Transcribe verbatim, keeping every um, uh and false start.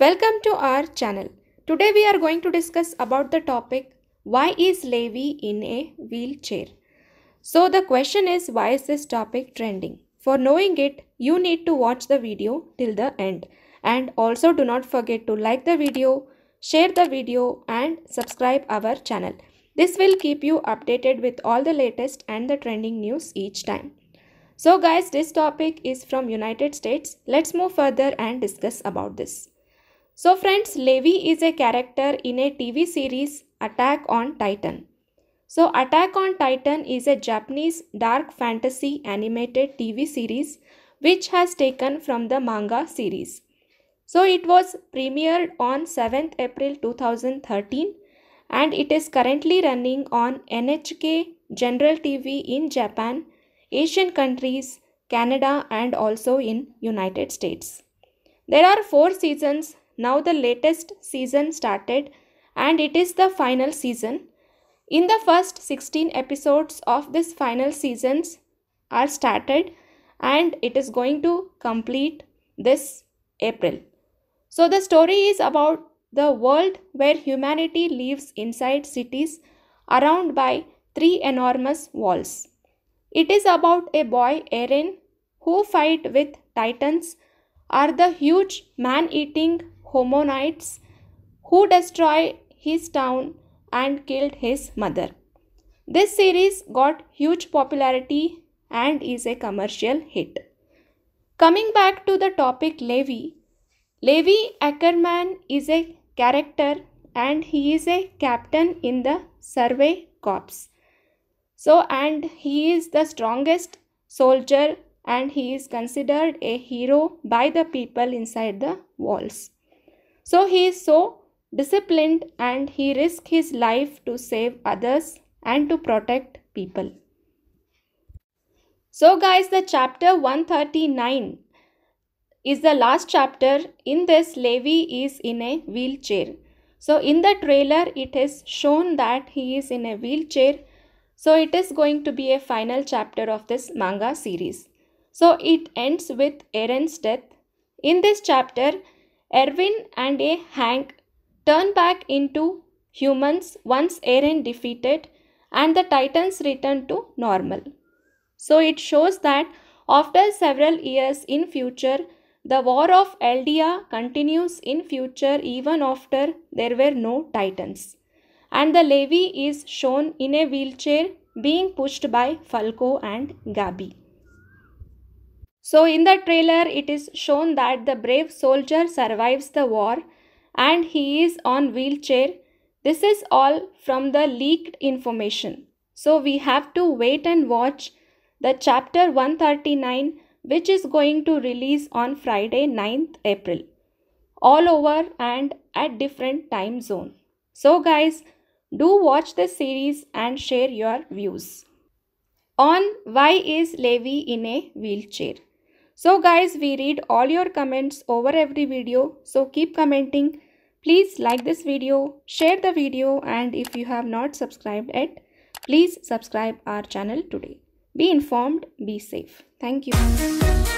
Welcome to our channel. Today we are going to discuss about the topic, why is Levi in a wheelchair? So the question is, why is this topic trending? For knowing it, you need to watch the video till the end. And also do not forget to like the video, share the video and subscribe our channel. This will keep you updated with all the latest and the trending news each time. So guys, this topic is from United States. Let's move further and discuss about this. So friends, Levi is a character in a T V series Attack on Titan. So Attack on Titan is a Japanese dark fantasy animated T V series which has taken from the manga series. So it was premiered on seventh April two thousand thirteen and it is currently running on N H K General T V in Japan, Asian countries, Canada and also in United States. There are four seasons. Now the latest season started and it is the final season. In the first sixteen episodes of this final seasons are started and it is going to complete this April. So the story is about the world where humanity lives inside cities around by three enormous walls. It is about a boy Eren who fight with titans are the huge man-eating Homonites who destroy his town and killed his mother. This series got huge popularity and is a commercial hit. Coming back to the topic Levi, Levi Ackerman is a character and he is a captain in the Survey Corps. So and he is the strongest soldier and he is considered a hero by the people inside the walls. So he is so disciplined and he risks his life to save others and to protect people. So guys, the chapter one thirty-nine is the last chapter. In this, Levi is in a wheelchair. So in the trailer, it is shown that he is in a wheelchair. So it is going to be a final chapter of this manga series. So it ends with Eren's death. In this chapter, Erwin and a Hank turn back into humans once Eren defeated and the Titans return to normal. So it shows that after several years in future, the war of Eldia continues in future even after there were no Titans. And the Levi is shown in a wheelchair being pushed by Falco and Gabi. So in the trailer, it is shown that the brave soldier survives the war and he is on wheelchair. This is all from the leaked information. So we have to wait and watch the chapter one thirty-nine which is going to release on Friday ninth April all over and at different time zone. So guys, do watch the series and share your views on why is Levi in a wheelchair. So guys, we read all your comments over every video. So keep commenting. Please like this video, share the video and if you have not subscribed yet, please subscribe our channel today. Be informed, be safe. Thank you.